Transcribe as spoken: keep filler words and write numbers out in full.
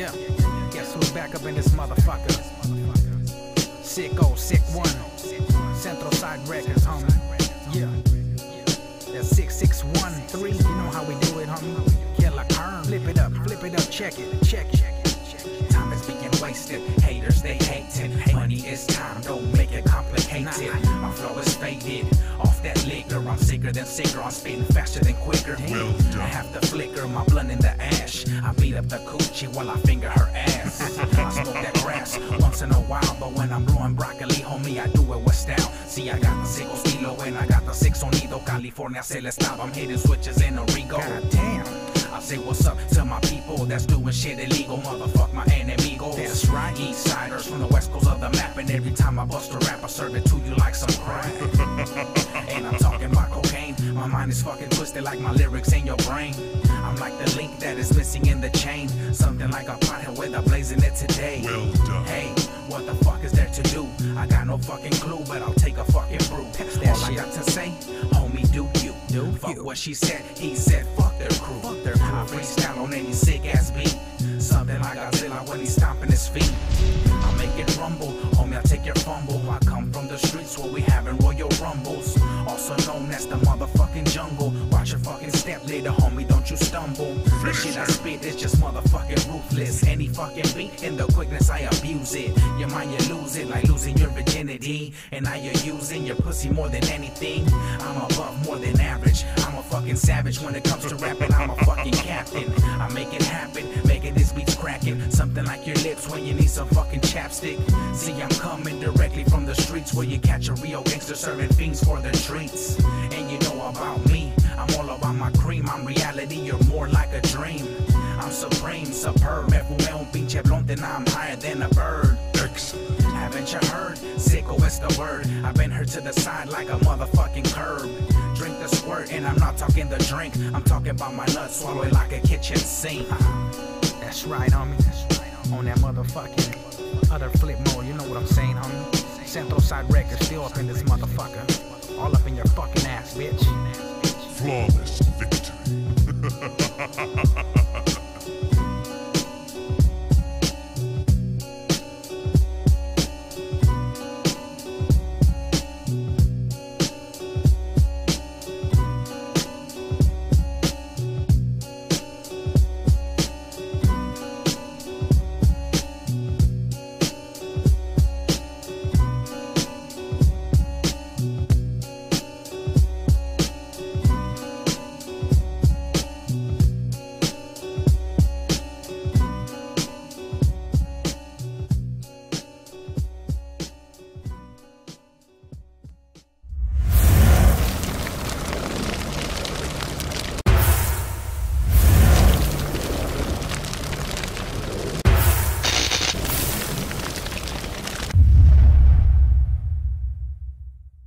Yeah, guess who's back up in this motherfucker? Sicko, sick one, Central Side Records, homie. Yeah, that's six six one three. You know how we do it, homie. Yeah, like Kern, flip it up, flip it up, check it, check, check it. Time is being wasted, haters they hating. Money is time, don't make it complicated. My flow is faded, off that liquor. I'm sicker than sicker, I'm spitting faster than quicker. Well I have to flicker, my blunt in the ash. I beat up the coochie while I finger her ass. I smoke that grass once in a while, but when I'm blowing broccoli, homie, I do it with style. See, I got the sickle stilo and I got the sick sonido. California se le stop, I'm hitting switches in a Rigo. God damn. I say what's up to my people that's doing shit illegal. Motherfuck my enemigos. That's right, east siders from the west coast of the map. And every time I bust a rap, I serve it to you like some crack. And I'm talking about cocaine. My mind is fucking twisted like my lyrics in your brain. I'm like the link that is missing in the chain. Something like a pothead with a blazing it today. Well done. Hey, what the fuck is there to do? I got no fucking clue, but I'll take a fucking brew. That's that all shit. I got to say, homie, do you? Do fuck you. What she said, he said, fuck their crew. Fuck their I freestyle on any sick ass beat. Something like Godzilla when he's stomping his feet. I make it rumble, homie, I take your fumble. I come from the streets where we having royal rumbles, also known as the motherfucking jungle. Watch your fucking step, little homie, don't you stumble. The shit I spit is just motherfucking ruthless. Any fucking beat, in the quickness I abuse it. Your mind, you lose it, like losing your virginity. And now you're using your pussy more than anything. I'm above more than average, I'm a fucking savage. When it comes to rapping, I'm a fucking captain. I make it happen, making this beat's cracking. Something like your lips when you need some fucking chapstick. See, I'm coming directly from the streets where you catch a real gangster serving fiends for their treats. And you know about me, I'm all about my cream. I'm reality, you're more like a dream. I'm supreme, superb. Me fumé un pinche blunt and I'm higher than a bird. Haven't you heard? Sicko is the word. I've been hurt to the side like a motherfucking curb. Drink the squirt, and I'm not talking the drink. I'm talking about my nuts, swallow it like a kitchen sink. That's right, homie. That's right, on that motherfucking other flip mode, you know what I'm saying, homie? Central Side Records still up in this motherfucker. All up in your fucking ass, bitch. Flawless victory.